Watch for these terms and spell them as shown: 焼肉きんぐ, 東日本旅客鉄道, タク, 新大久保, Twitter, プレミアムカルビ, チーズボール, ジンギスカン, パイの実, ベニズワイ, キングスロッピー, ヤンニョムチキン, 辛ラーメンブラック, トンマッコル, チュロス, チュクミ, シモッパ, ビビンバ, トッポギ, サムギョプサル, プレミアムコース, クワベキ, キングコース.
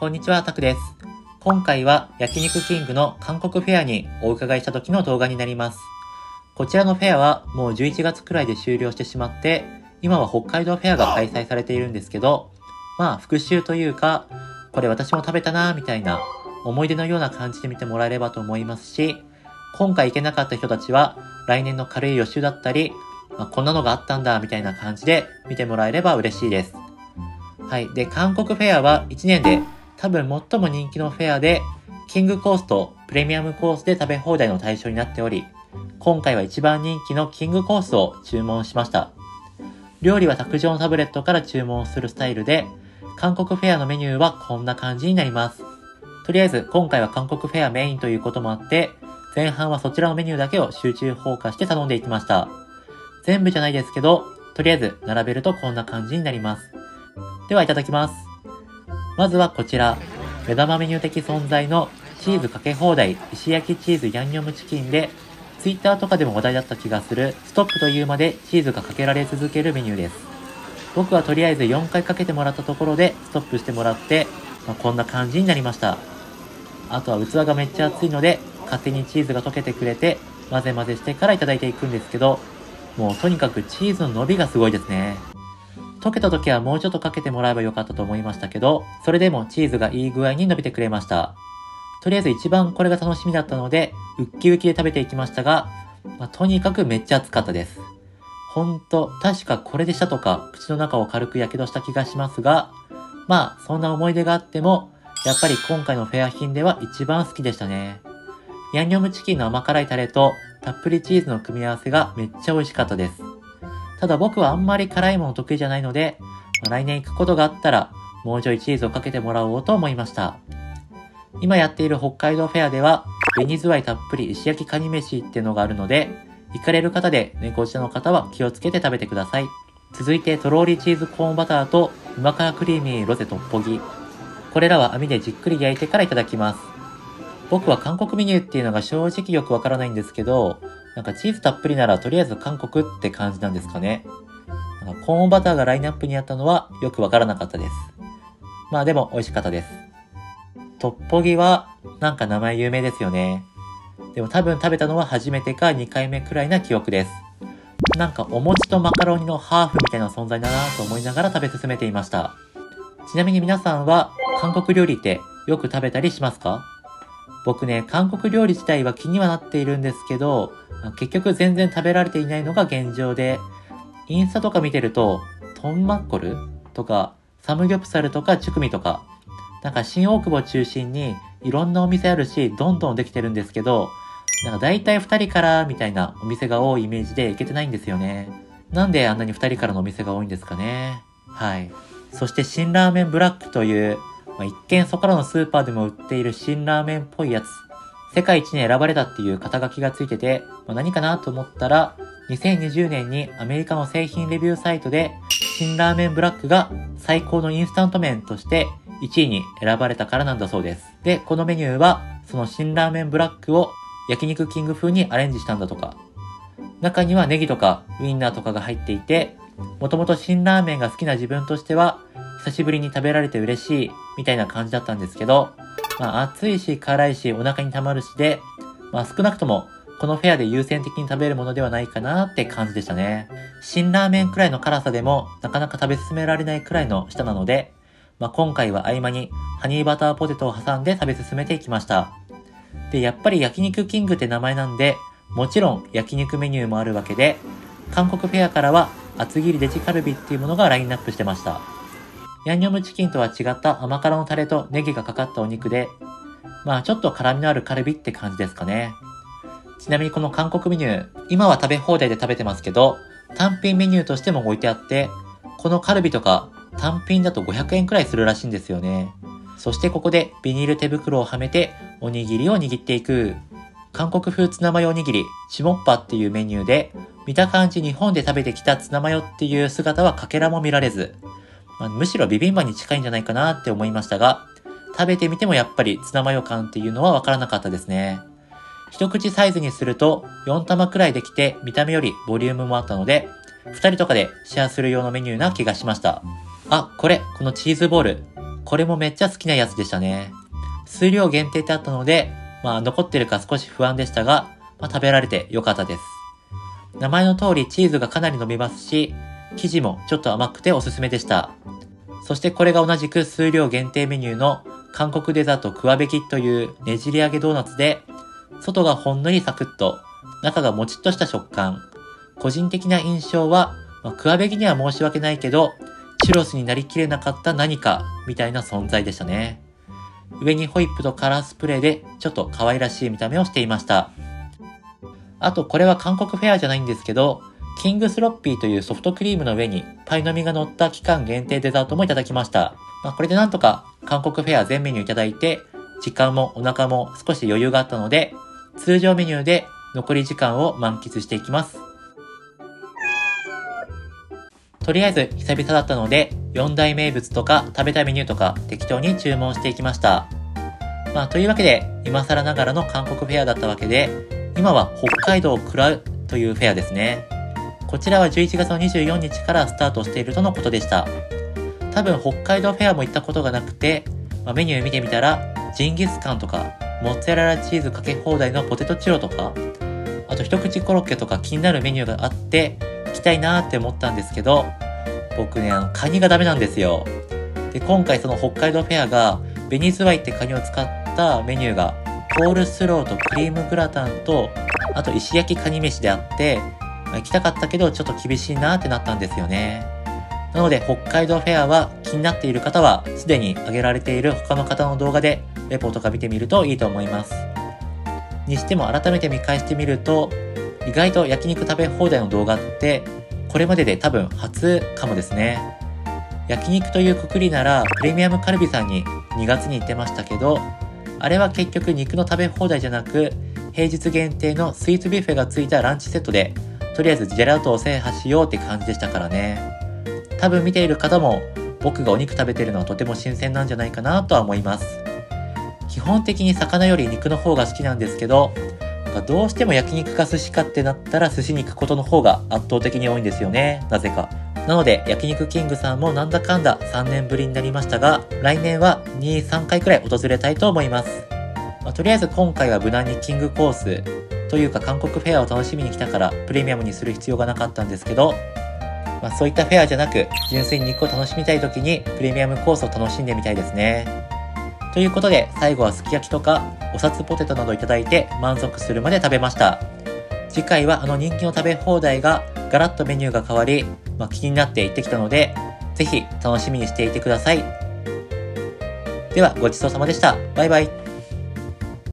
こんにちは、タクです。今回は焼肉きんぐの韓国フェアにお伺いした時の動画になります。こちらのフェアはもう11月くらいで終了してしまって、今は北海道フェアが開催されているんですけど、まあ復習というか、これ私も食べたなーみたいな思い出のような感じで見てもらえればと思いますし、今回行けなかった人たちは来年の軽い予習だったり、まあ、こんなのがあったんだみたいな感じで見てもらえれば嬉しいです。はい。で、韓国フェアは1年で多分最も人気のフェアで、キングコースとプレミアムコースで食べ放題の対象になっており、今回は一番人気のキングコースを注文しました。料理は卓上のタブレットから注文するスタイルで、韓国フェアのメニューはこんな感じになります。とりあえず今回は韓国フェアメインということもあって、前半はそちらのメニューだけを集中フォーカスして頼んでいきました。全部じゃないですけど、とりあえず並べるとこんな感じになります。ではいただきます。まずはこちら、目玉メニュー的存在のチーズかけ放題石焼きチーズヤンニョムチキンで、Twitter とかでも話題だった気がする、ストップというまでチーズがかけられ続けるメニューです。僕はとりあえず4回かけてもらったところでストップしてもらって、まあ、こんな感じになりました。あとは器がめっちゃ熱いので、勝手にチーズが溶けてくれて、混ぜ混ぜしてからいただいていくんですけど、もうとにかくチーズの伸びがすごいですね。溶けた時はもうちょっとかけてもらえばよかったと思いましたけど、それでもチーズがいい具合に伸びてくれました。とりあえず一番これが楽しみだったので、ウッキウキで食べていきましたが、まあ、とにかくめっちゃ熱かったです。ほんと、確かこれでしたとか、口の中を軽く火傷した気がしますが、まあそんな思い出があっても、やっぱり今回のフェア品では一番好きでしたね。ヤンニョムチキンの甘辛いタレとたっぷりチーズの組み合わせがめっちゃ美味しかったです。ただ僕はあんまり辛いもの得意じゃないので、来年行くことがあったらもうちょいチーズをかけてもらおうと思いました。今やっている北海道フェアでは、紅ズワイたっぷり石焼きカニ飯ってのがあるので、行かれる方で猫舌の方は気をつけて食べてください。続いてとろーりチーズコーンバターと旨辛クリーミーロゼトッポギ。これらは網でじっくり焼いてからいただきます。僕は韓国メニューっていうのが正直よくわからないんですけど、なんかチーズたっぷりならとりあえず韓国って感じなんですかね。コーンバターがラインナップにあったのはよくわからなかったです。まあでも美味しかったです。トッポギはなんか名前有名ですよね。でも多分食べたのは初めてか2回目くらいな記憶です。なんかお餅とマカロニのハーフみたいな存在だなと思いながら食べ進めていました。ちなみに皆さんは韓国料理ってよく食べたりしますか？僕ね、韓国料理自体は気にはなっているんですけど、結局全然食べられていないのが現状で、インスタとか見てると、トンマッコルとか、サムギョプサルとかチュクミとか、なんか新大久保中心にいろんなお店あるし、どんどんできてるんですけど、なんか大体2人からみたいなお店が多いイメージで行けてないんですよね。なんであんなに2人からのお店が多いんですかね。はい。そして辛ラーメンブラックという、一見そこらのスーパーでも売っている辛ラーメンっぽいやつ。世界一に選ばれたっていう肩書きがついてて、何かなと思ったら、2020年にアメリカの製品レビューサイトで、辛ラーメンブラックが最高のインスタント麺として1位に選ばれたからなんだそうです。で、このメニューは、その辛ラーメンブラックを焼肉キング風にアレンジしたんだとか。中にはネギとかウインナーとかが入っていて、もともと辛ラーメンが好きな自分としては、久しぶりに食べられて嬉しいみたいな感じだったんですけど、まあ暑いし辛いしお腹に溜まるしで、まあ少なくともこのフェアで優先的に食べるものではないかなって感じでしたね。辛ラーメンくらいの辛さでもなかなか食べ進められないくらいの舌なので、まあ今回は合間にハニーバターポテトを挟んで食べ進めていきました。で、やっぱり焼肉キングって名前なんで、もちろん焼肉メニューもあるわけで、韓国フェアからは厚切りデジカルビっていうものがラインナップしてました。ヤンニョムチキンとは違った甘辛のタレとネギがかかったお肉で、まあちょっと辛みのあるカルビって感じですかね。ちなみにこの韓国メニュー、今は食べ放題で食べてますけど、単品メニューとしても置いてあって、このカルビとか単品だと500円くらいするらしいんですよね。そしてここでビニール手袋をはめておにぎりを握っていく。韓国風ツナマヨおにぎり、シモッパっていうメニューで、見た感じ日本で食べてきたツナマヨっていう姿はかけらも見られず、むしろビビンバに近いんじゃないかなって思いましたが、食べてみてもやっぱりツナマヨ感っていうのはわからなかったですね。一口サイズにすると4玉くらいできて見た目よりボリュームもあったので、2人とかでシェアする用のメニューな気がしました。あ、このチーズボール。これもめっちゃ好きなやつでしたね。数量限定ってあったので、残ってるか少し不安でしたが、食べられて良かったです。名前の通りチーズがかなり伸びますし、生地もちょっと甘くておすすめでした。そしてこれが同じく数量限定メニューの韓国デザートクワベキというねじり揚げドーナツで、外がほんのりサクッと、中がもちっとした食感。個人的な印象は、クワベキには申し訳ないけど、チュロスになりきれなかった何かみたいな存在でしたね。上にホイップとカラースプレーでちょっと可愛らしい見た目をしていました。あとこれは韓国フェアじゃないんですけど、キングスロッピーというソフトクリームの上にパイの実が乗った期間限定デザートもいただきました。これでなんとか韓国フェア全メニューいただいて、時間もお腹も少し余裕があったので、通常メニューで残り時間を満喫していきます。とりあえず久々だったので、4大名物とか食べたメニューとか適当に注文していきました。というわけで、今更ながらの韓国フェアだったわけで、今は北海道を食らうというフェアですね。こちらは11月の24日からスタートしているとのことでした。多分北海道フェアも行ったことがなくて、メニュー見てみたら、ジンギスカンとか、モッツァレラチーズかけ放題のポテトチュロとか、あと一口コロッケとか気になるメニューがあって、行きたいなーって思ったんですけど、僕ね、カニがダメなんですよ。で、今回その北海道フェアが、ベニズワイってカニを使ったメニューが、コールスローとクリームグラタンと、あと石焼きカニ飯であって、行きたかったけどちょっと厳しいなーってなったんですよね。なので北海道フェアは気になっている方はすでに挙げられている他の方の動画でレポとか見てみるといいと思います。にしても改めて見返してみると意外と焼肉食べ放題の動画ってこれまでで多分初かもですね。焼肉というくくりならプレミアムカルビさんに2月に行ってましたけど、あれは結局肉の食べ放題じゃなく平日限定のスイーツビュッフェがついたランチセットでとりあえずジェラートを制覇しようって感じでしたからね。多分見ている方も僕がお肉食べてるのはとても新鮮なんじゃないかなとは思います。基本的に魚より肉の方が好きなんですけど、どうしても焼肉か寿司かってなったら寿司に行くことの方が圧倒的に多いんですよね。なぜか。なので焼肉キングさんもなんだかんだ3年ぶりになりましたが、来年は2、3回くらい訪れたいと思います。とりあえず今回は無難にキングコース、というか韓国フェアを楽しみに来たからプレミアムにする必要がなかったんですけど、そういったフェアじゃなく純粋に肉を楽しみたい時にプレミアムコースを楽しんでみたいですね。ということで最後はすき焼きとかおさつポテトなどいただいて満足するまで食べました。次回はあの人気の食べ放題がガラッとメニューが変わり、気になって行ってきたのでぜひ楽しみにしていてください。ではごちそうさまでした。バイバイ。